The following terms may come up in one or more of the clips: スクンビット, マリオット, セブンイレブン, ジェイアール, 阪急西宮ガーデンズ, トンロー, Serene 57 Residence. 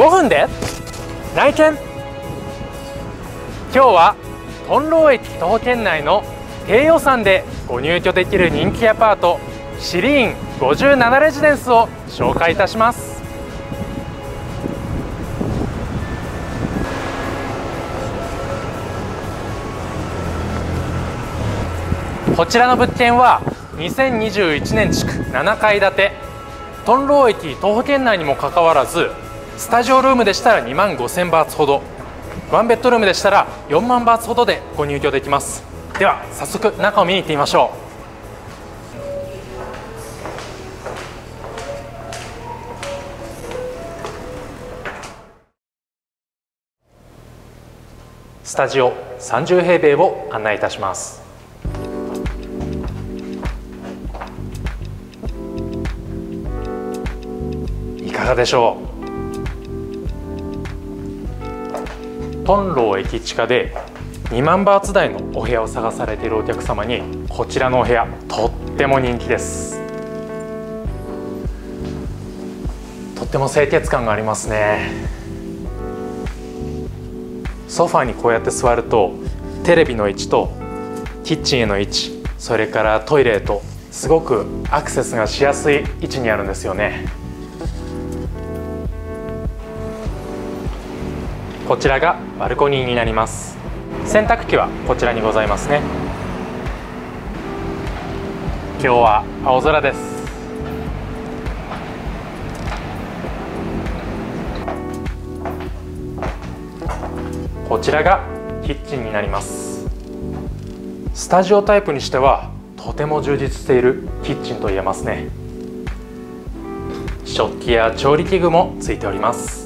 5分で内見。今日は頓ろう駅徒歩圏内の低予算でご入居できる人気アパートシリーン57レジデンスを紹介いたします。こちらの物件は2021年築7階建て、頓ろう駅徒歩圏内にもかかわらず、スタジオルームでしたら2万5,000バーツほど、ワンベッドルームでしたら4万バーツほどでご入居できます。では早速中を見に行ってみましょう。スタジオ30平米を案内いたします。いかがでしょう。頓ろう駅近で2万バーツ台のお部屋を探されているお客様に、こちらのお部屋とっても人気です。とっても清潔感がありますね。ソファーにこうやって座ると、テレビの位置とキッチンへの位置、それからトイレへとすごくアクセスがしやすい位置にあるんですよね。こちらがバルコニーになります。洗濯機はこちらにございますね。今日は青空です。こちらがキッチンになります。スタジオタイプにしてはとても充実しているキッチンと言えますね。食器や調理器具もついております。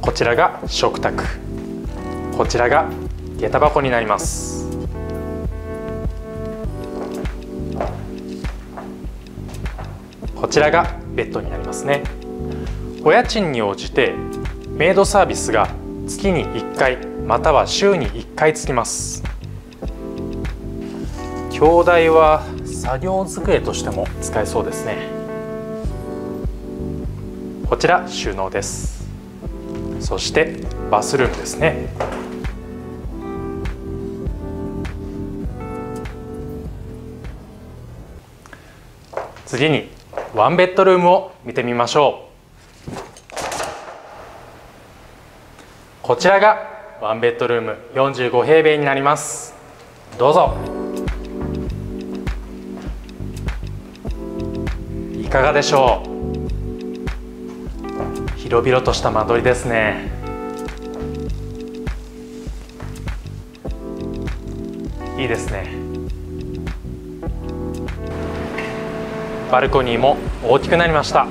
こちらが食卓、こちらが下駄箱になります。こちらがベッドになりますね。お家賃に応じてメイドサービスが月に1回または週に1回つきます。鏡台は作業机としても使えそうですね。こちら収納です。そしてバスルームですね。次にワンベッドルームを見てみましょう。こちらがワンベッドルーム45平米になります。どうぞ。いかがでしょう。広々とした間取りですね。いいですね。バルコニーも大きくなりました。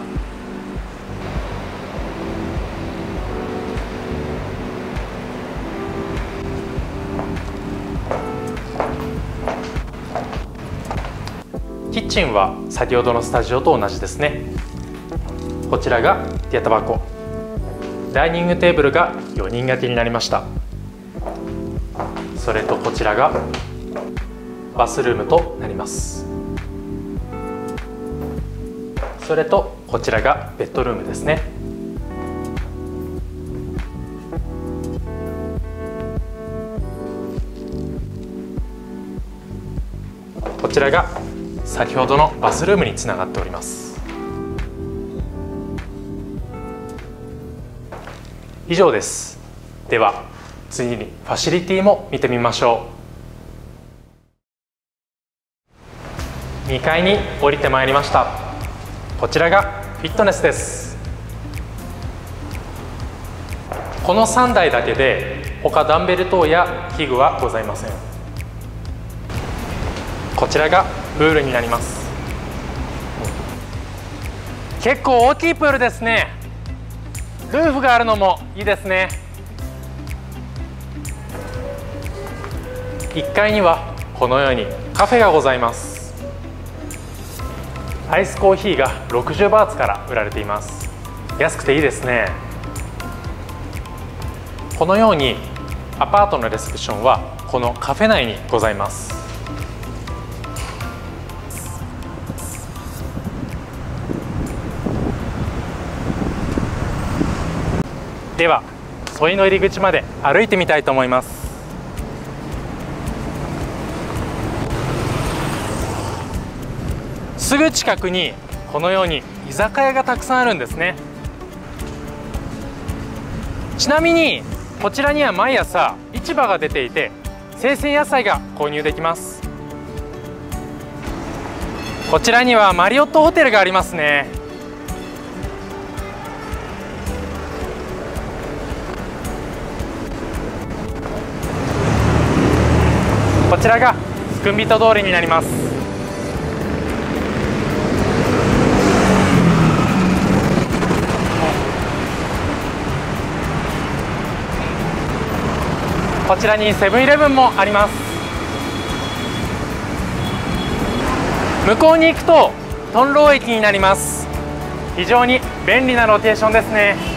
キッチンは先ほどのスタジオと同じですね。こちらが下駄箱、ダイニングテーブルが4人掛けになりました。それとこちらがバスルームとなります。それとこちらがベッドルームですね。こちらが先ほどのバスルームにつながっております。以上です。では次にファシリティも見てみましょう。2階に降りてまいりました。こちらがフィットネスです。この3台だけで他ダンベル等や器具はございません。こちらがプールになります。結構大きいプールですね。ルーフがあるのもいいですね。1階にはこのようにカフェがございます。アイスコーヒーが60バーツから売られています。安くていいですね。このようにアパートのレセプションはこのカフェ内にございます。ではソイの入り口まで歩いてみたいと思います。すぐ近くにこのように居酒屋がたくさんあるんですね。ちなみにこちらには毎朝市場が出ていて、生鮮野菜が購入できます。こちらにはマリオットホテルがありますね。こちらがスクンビト通りになります。こちらにセブンイレブンもあります。向こうに行くとトンロー駅になります。非常に便利なローテーションですね。